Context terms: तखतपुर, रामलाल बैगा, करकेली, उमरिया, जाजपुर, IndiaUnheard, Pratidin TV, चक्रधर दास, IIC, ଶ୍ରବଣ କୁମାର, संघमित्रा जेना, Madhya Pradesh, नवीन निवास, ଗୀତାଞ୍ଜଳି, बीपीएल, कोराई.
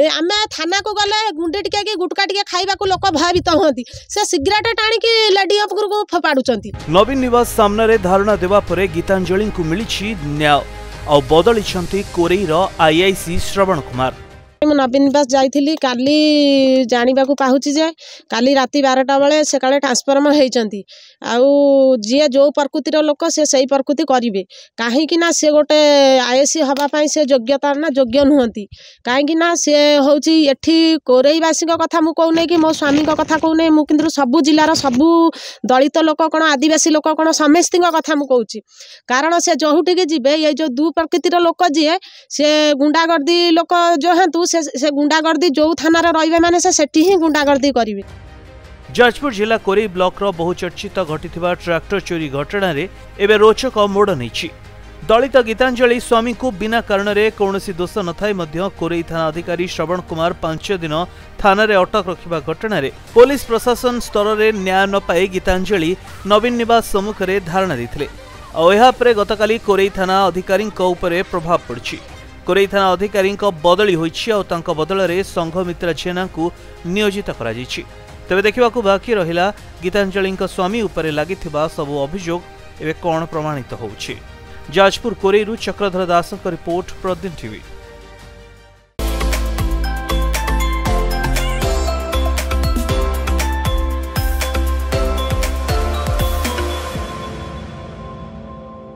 आम थाना को गले गुंडे टिके कि गुटका टिके खाइबा को लोक भयभीत होती से सिगरेट टाणी की लेडी अपकर को फपाडुचंती। नवीन निवास सामने रे धारणा देवा परे गीतांजलि को मिली न्याय आ बदली छंती कोराई रो आईआईसी श्रवण कुमार। नवीन निवास जाइथिली काली जानिबा को पाहुची जे काली राती 12टा बेले से काले ट्रांसफार्म हेइचंती आ जे जो प्रकृति रो लोक से सही प्रकृति करिवे काहे कि ना से गोटे आईएसी हवा पई से योग्यता ना योग्य नहुंती काहे कि ना से होची एठी कोराई वासी को कथा मु कहू नै कि मो स्वामी को कथा कहू नै मु किंतु सब जिल्ला रो सब दलित लोक कोन आदिवासी लोक कोन समस्त को कथा मु कहूची कारण से जोहुटी के जिवे ये जो दु प्रकृति रो लोक जे से गुंडागर्दी लोक जो हेतु से गुंडागर्दी जो थाना रही माने सेठी ही गुंडागर्दी करेंगे। जाजपुर जिला कोराई ब्लॉक बहुचर्चित घटिथिबा ट्रैक्टर चोरी घटना रे एबे रोचक मोड़ नहीं। दलित गीतांजलि स्वामी को बिना कारण रे कौनसी दोष न थाई मध्य कोराई थाना अधिकारी श्रवण कुमार 5 दिन थाना रे अटक रखिबा घटना रे पुलिस प्रशासन स्तर रे न्याय न पाई गीतांजलि नवीन निवास सम्मुख रे धारणा देथिले और यह पर गतकाली कोराई थाना अधिकारी उपरे प्रभाव पड़छि। कोराई थाना अधिकारी बदली होता बदलें संघमित्रा जेना को नियोजित कर तेरे देखा बाकी रहा गीतांजलि स्वामी उपर लगी सबू अभियोग एवं कौन प्रमाणित हो। जाजपुर कोराई चक्रधर दास रिपोर्ट प्रदिन टीवी।